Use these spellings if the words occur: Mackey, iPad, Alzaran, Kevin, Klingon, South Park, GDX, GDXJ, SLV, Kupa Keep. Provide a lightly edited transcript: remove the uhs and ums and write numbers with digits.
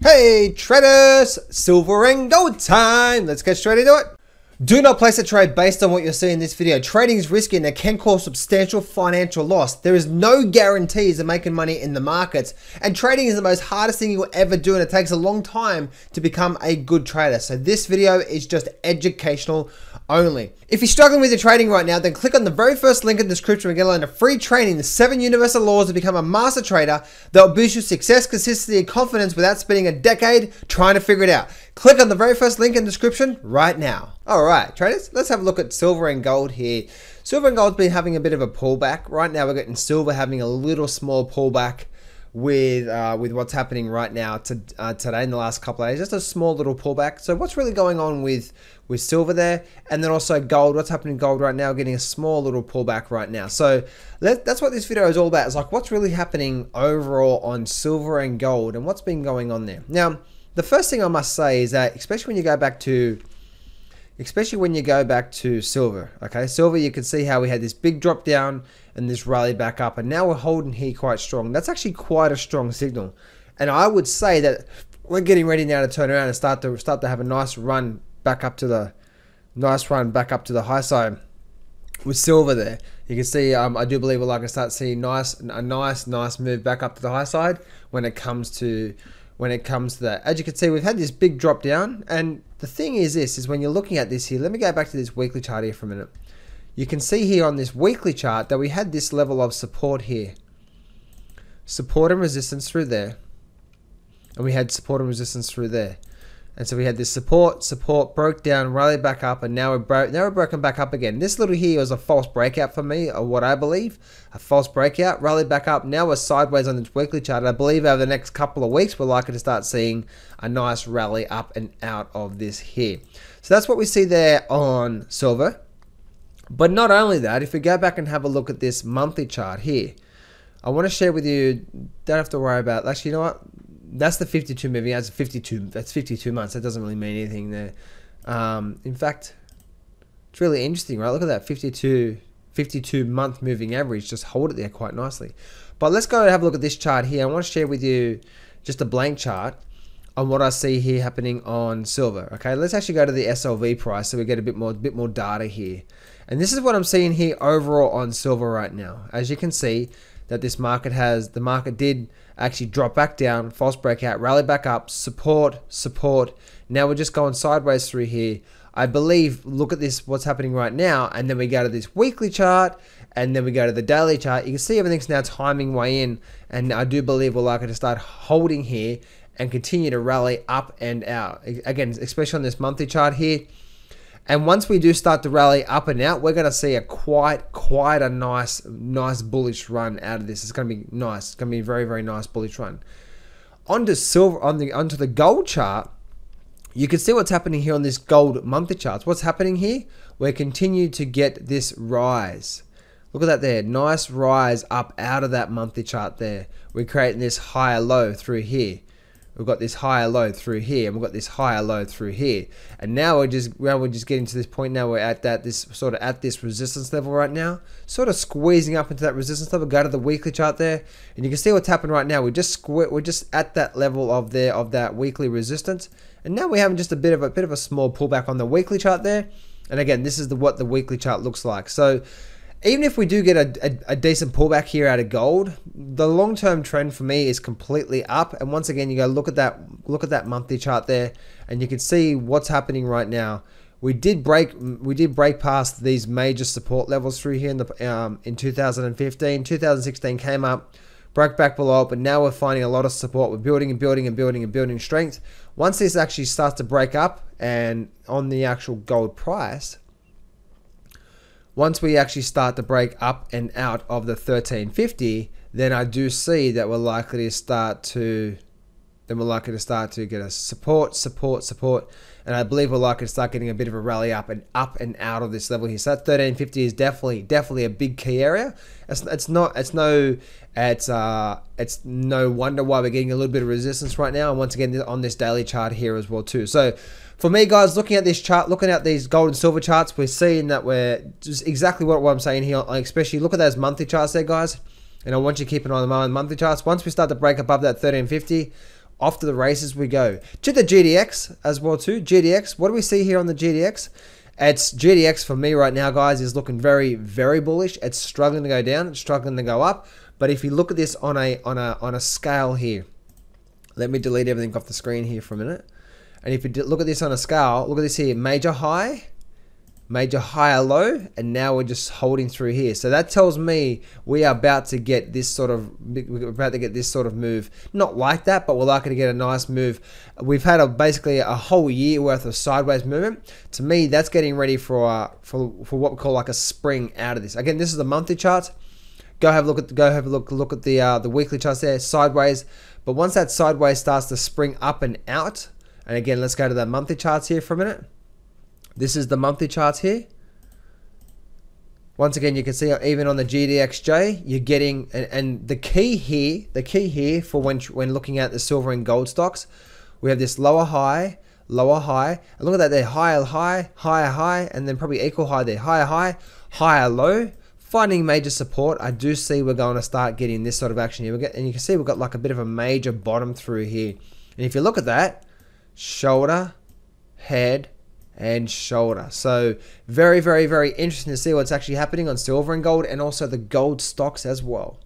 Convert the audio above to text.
Hey traders, silver and gold time. Let's get straight into it. Do not place a trade based on what you'll see in this video. Trading is risky and it can cause substantial financial loss. There is no guarantees of making money in the markets, and trading is the most hardest thing you'll ever do, and it takes a long time to become a good trader. So this video is just educational only. If you're struggling with your trading right now, then click on the very first link in the description and get a load of free training, the 7 universal laws to become a master trader that will boost your success, consistency, and confidence without spending a decade trying to figure it out. Click on the very first link in the description right now. All right, traders, let's have a look at silver and gold here. Silver and gold's been having a bit of a pullback. Right now we're getting silver having a little small pullback with what's happening right now today in the last couple of days, just a small little pullback. So what's really going on with silver there, and then also gold? What's happening in gold right now? Getting a small little pullback right now. So that's what this video is all about. It's like what's really happening overall on silver and gold and what's been going on there. Now, the first thing I must say is that especially when you go back to silver, okay? Silver, you can see how we had this big drop down and this rally back up, and now we're holding here quite strong. That's actually quite a strong signal. And I would say that we're getting ready now to turn around and start to have a nice run back up to the high side with silver there. You can see, I do believe we're like to start seeing a nice move back up to the high side when it comes to that. As you can see, we've had this big drop down, and the thing is this, is when you're looking at this here, let me go back to this weekly chart here for a minute. You can see here on this weekly chart that we had this level of support here. Support and resistance through there. And we had support and resistance through there. And so we had this support, broke down, rallied back up, and now we're broken back up again. This little here was a false breakout for me, or what I believe, a false breakout, rallied back up. Now we're sideways on this weekly chart. I believe over the next couple of weeks, we're likely to start seeing a nice rally up and out of this here. So that's what we see there on silver. But not only that, if we go back and have a look at this monthly chart here, I want to share with you, don't have to worry about, actually, you know what? That's the 52 moving. That's 52 months. That doesn't really mean anything there. In fact, it's really interesting, right? Look at that 52 month moving average. Just hold it there quite nicely. But let's go and have a look at this chart here. I want to share with you just a blank chart on what I see here happening on silver. Okay, let's actually go to the SLV price so we get a bit more data here. And this is what I'm seeing here overall on silver right now. As you can see, that this market has, the market did actually drop back down, false breakout, rally back up, support. Now we're just going sideways through here. I believe, look at this, what's happening right now, and then we go to this weekly chart, and then we go to the daily chart. You can see everything's now timing way in, and I do believe we're likely to start holding here and continue to rally up and out. Again, especially on this monthly chart here. And once we do start to rally up and out, we're going to see a quite a nice bullish run out of this. It's going to be nice. It's going to be a very, very nice bullish run. Onto silver, onto the gold chart, you can see what's happening here on this gold monthly charts. What's happening here? We're continuing to get this rise. Look at that there. Nice rise up out of that monthly chart there. We're creating this higher low through here. We've got this higher low through here, and we've got this higher low through here. And now we're just getting to this point now. We're at that, this sort of at this resistance level right now, sort of squeezing up into that resistance level. Go to the weekly chart there, and you can see what's happened right now. We're just at that level of that weekly resistance, and now we're having just a bit of a small pullback on the weekly chart there. And again, this is what the weekly chart looks like. So even if we do get a decent pullback here out of gold, the long-term trend for me is completely up. And once again, you go look at that monthly chart there, and you can see what's happening right now. We did break past these major support levels through here in 2015, 2016 came up, broke back below it, but now we're finding a lot of support. We're building and building and building and building strength. Once this actually starts to break up and on the actual gold price. Once we actually start to break up and out of the 1350, then I do see that we're likely to start to get a support, and I believe we're likely to start getting a bit of a rally up and out of this level here. So that 1350 is definitely a big key area. It's no wonder why we're getting a little bit of resistance right now, and once again on this daily chart here as well too. So for me, guys, looking at this chart, looking at these gold and silver charts, we're seeing that we're just exactly what I'm saying here. Especially look at those monthly charts there, guys. And I want you to keep an eye on the monthly charts. Once we start to break above that 1350, off to the races we go. To the GDX as well too. GDX, what do we see here on the GDX? It's GDX for me right now, guys, is looking very, very bullish. It's struggling to go down, it's struggling to go up. But if you look at this on a scale here, let me delete everything off the screen here for a minute. And if you look at this on a scale, look at this here, major high, major higher low, and now we're just holding through here. So that tells me we are about to get this sort of, we're about to get this sort of move. Not like that, but we're likely to get a nice move. We've had basically a whole year worth of sideways movement. To me, that's getting ready for what we call like a spring out of this. Again, this is the monthly chart. Go have a look at the weekly charts there, sideways. But once that sideways starts to spring up and out, and again, let's go to the monthly charts here for a minute. This is the monthly charts here. Once again, you can see even on the GDXJ, you're getting, and the key here for when looking at the silver and gold stocks, we have this lower high, and look at that there, higher high, higher high, and then probably equal high there, higher high, higher low, finding major support. I do see we're going to start getting this sort of action here. And you can see we've got like a bit of a major bottom through here. And if you look at that, shoulder, head, and shoulder. So very, very, very interesting to see what's actually happening on silver and gold, and also the gold stocks as well.